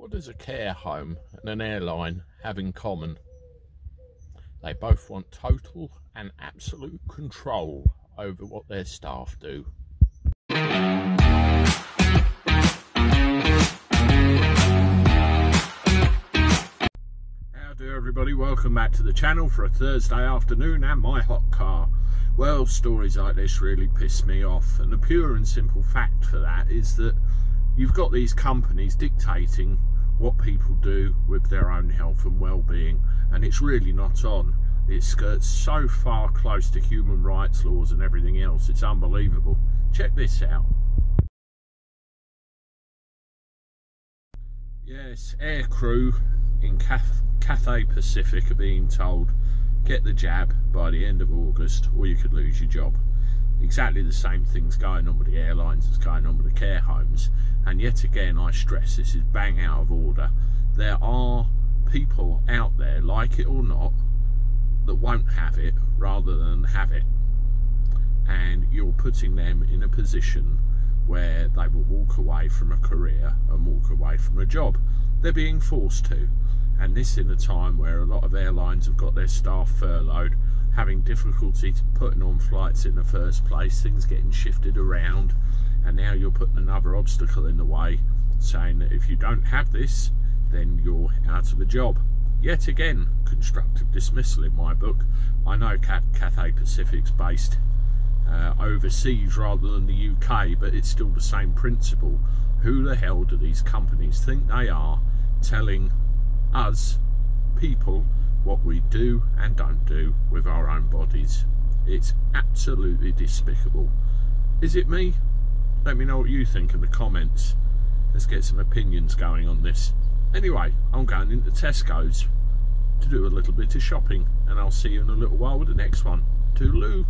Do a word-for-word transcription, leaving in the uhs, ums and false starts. What does a care home and an airline have in common? They both want total and absolute control over what their staff do. Howdy everybody, welcome back to the channel for a Thursday afternoon and my hot car. Well, stories like this really piss me off, and the pure and simple fact for that is that you've got these companies dictating what people do with their own health and well-being, and it's really not on. It skirts so far close to human rights laws and everything else, it's unbelievable. Check this out. Yes, aircrew in Cathay Pacific are being told, get the jab by the end of August or you could lose your job. Exactly the same thing's going on with the airlines as going on with the care homes, and yet again I stress this is bang out of order. There are people out there, like it or not, that won't have it rather than have it, and you're putting them in a position where they will walk away from a career and walk away from a job. They're being forced to, and this in a time where a lot of airlines have got their staff furloughed, having difficulty putting on flights in the first place, things getting shifted around, and now you're putting another obstacle in the way, saying that if you don't have this, then you're out of a job. Yet again, constructive dismissal in my book. I know Cathay Pacific's based uh, overseas rather than the U K, but it's still the same principle. Who the hell do these companies think they are, telling us, people, what we do and don't do with our own bodies? It's absolutely despicable. Is it me? Let me know what you think in the comments. Let's get some opinions going on this. Anyway, I'm going into Tesco's to do a little bit of shopping, and I'll see you in a little while with the next one. Toodaloo.